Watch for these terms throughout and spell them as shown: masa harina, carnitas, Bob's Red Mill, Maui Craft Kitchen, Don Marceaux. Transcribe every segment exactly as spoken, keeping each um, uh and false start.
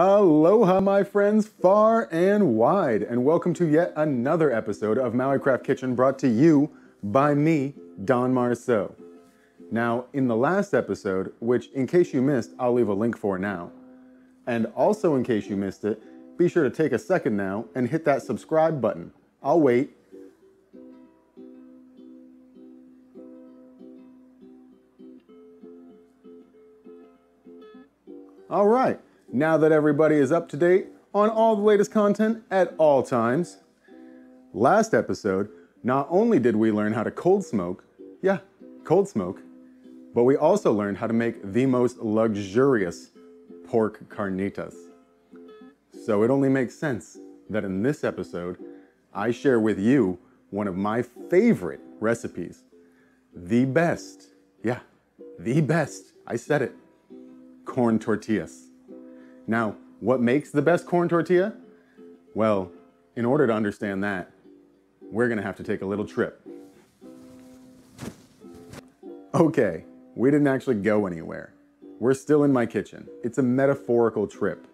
Aloha, my friends, far and wide, and welcome to yet another episode of Maui Craft Kitchen, brought to you by me, Don Marceaux. Now, in the last episode, which in case you missed, I'll leave a link for now, and also in case you missed it, be sure to take a second now and hit that subscribe button. I'll wait. All right. Now that everybody is up to date on all the latest content at all times. Last episode, not only did we learn how to cold smoke, yeah, cold smoke, but we also learned how to make the most luxurious pork carnitas. So it only makes sense that in this episode, I share with you one of my favorite recipes, the best, yeah, the best, I said it, corn tortillas. Now, what makes the best corn tortilla? Well, in order to understand that, we're gonna have to take a little trip. Okay, we didn't actually go anywhere. We're still in my kitchen. It's a metaphorical trip.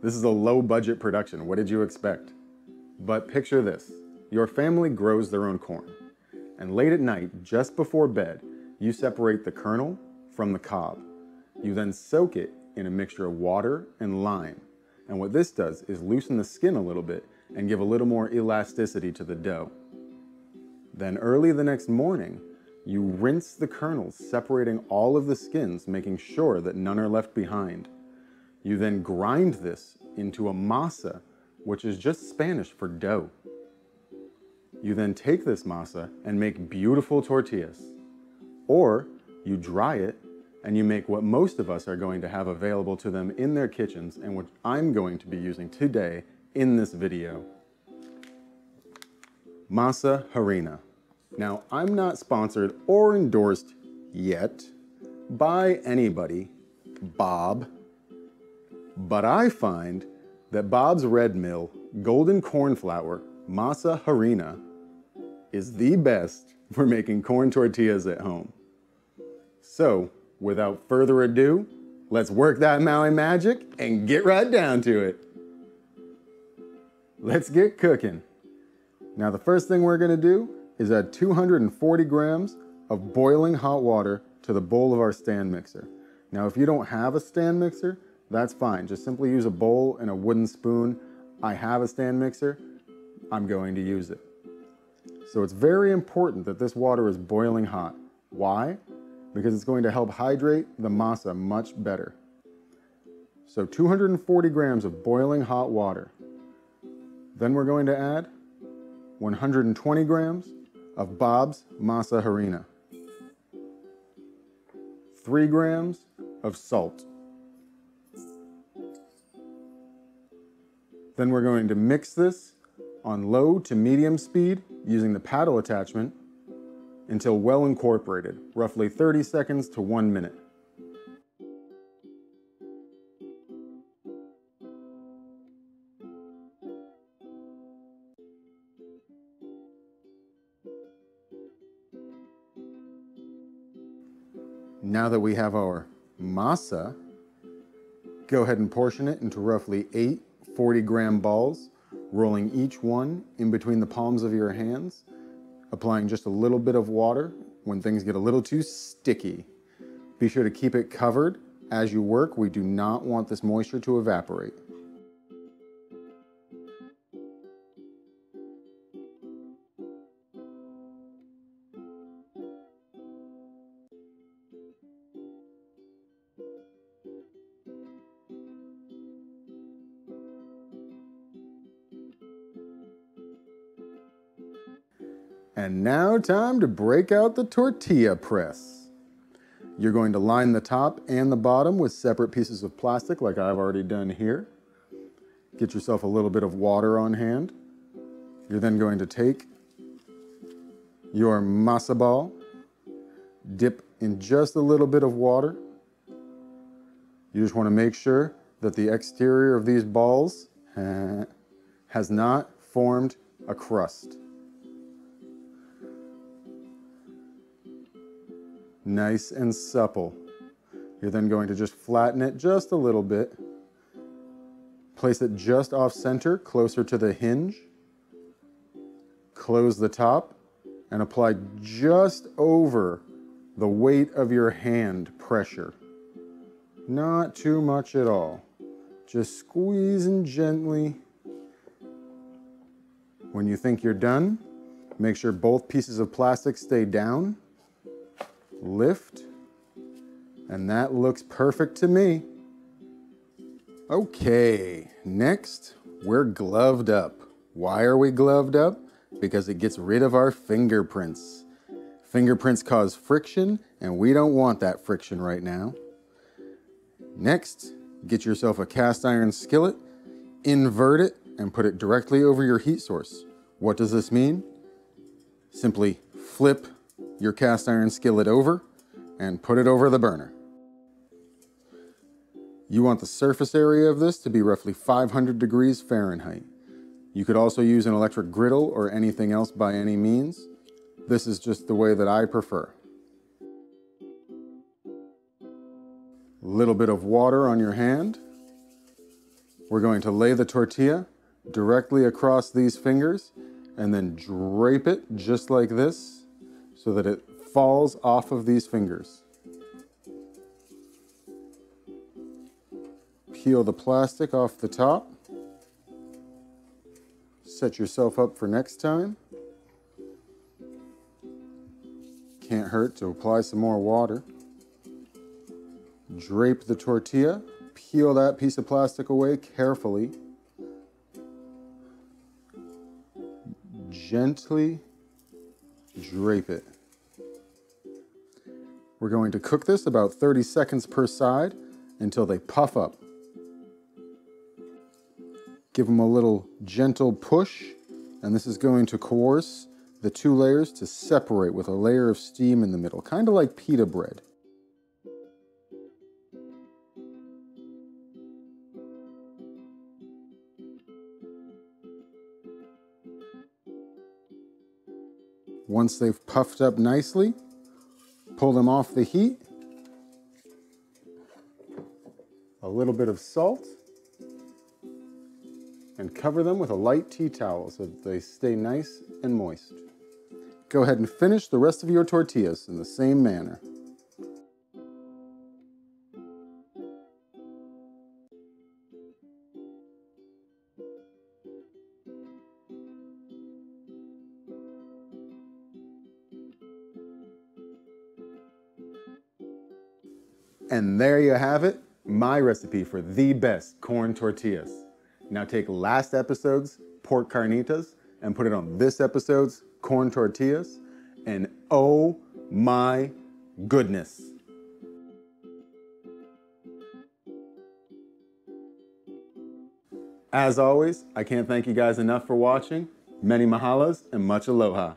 This is a low-budget production. What did you expect? But picture this. Your family grows their own corn. And late at night, just before bed, you separate the kernel from the cob. You then soak it in a mixture of water and lime. And what this does is loosen the skin a little bit and give a little more elasticity to the dough. Then early the next morning, you rinse the kernels, separating all of the skins, making sure that none are left behind. You then grind this into a masa, which is just Spanish for dough. You then take this masa and make beautiful tortillas, or you dry it and you make what most of us are going to have available to them in their kitchens, and which I'm going to be using today in this video. Masa harina. Now, I'm not sponsored or endorsed yet by anybody, Bob, but I find that Bob's Red Mill Golden Corn Flour Masa Harina is the best for making corn tortillas at home. So, without further ado, let's work that Maui magic and get right down to it. Let's get cooking. Now, the first thing we're gonna do is add two hundred forty grams of boiling hot water to the bowl of our stand mixer. Now, if you don't have a stand mixer, that's fine. Just simply use a bowl and a wooden spoon. I have a stand mixer. I'm going to use it. So it's very important that this water is boiling hot. Why? Because it's going to help hydrate the masa much better. So two hundred forty grams of boiling hot water. Then we're going to add one hundred twenty grams of Bob's Masa Harina, three grams of salt. Then we're going to mix this on low to medium speed using the paddle attachment until well incorporated, roughly thirty seconds to one minute. Now that we have our masa, go ahead and portion it into roughly eight forty gram balls, rolling each one in between the palms of your hands, applying just a little bit of water when things get a little too sticky. Be sure to keep it covered as you work. We do not want this moisture to evaporate. And now time to break out the tortilla press. You're going to line the top and the bottom with separate pieces of plastic like I've already done here. Get yourself a little bit of water on hand. You're then going to take your masa ball, dip in just a little bit of water. You just want to make sure that the exterior of these balls has not formed a crust. Nice and supple. You're then going to just flatten it just a little bit Place it just off center, closer to the hinge. Close the top and apply just over the weight of your hand pressure. Not too much at all. Just squeezing gently. When you think you're done, make sure both pieces of plastic stay down. Lift, and that looks perfect to me. Okay, next, we're gloved up. Why are we gloved up? Because it gets rid of our fingerprints. Fingerprints cause friction, and we don't want that friction right now. Next, get yourself a cast iron skillet, invert it, and put it directly over your heat source. What does this mean? Simply flip your cast iron skillet over and put it over the burner. You want the surface area of this to be roughly five hundred degrees Fahrenheit. You could also use an electric griddle or anything else by any means. This is just the way that I prefer. Little bit of water on your hand. We're going to lay the tortilla directly across these fingers and then drape it just like this so that it falls off of these fingers. Peel the plastic off the top. Set yourself up for next time. Can't hurt to apply some more water. Drape the tortilla. Peel that piece of plastic away carefully. Gently drape it. We're going to cook this about thirty seconds per side until they puff up. Give them a little gentle push, and this is going to coerce the two layers to separate with a layer of steam in the middle, kind of like pita bread. Once they've puffed up nicely, pull them off the heat. A little bit of salt, and cover them with a light tea towel so that they stay nice and moist. Go ahead and finish the rest of your tortillas in the same manner. And there you have it, my recipe for the best corn tortillas. Now take last episode's pork carnitas and put it on this episode's corn tortillas, and oh my goodness. As always, I can't thank you guys enough for watching. Many mahalas and much aloha.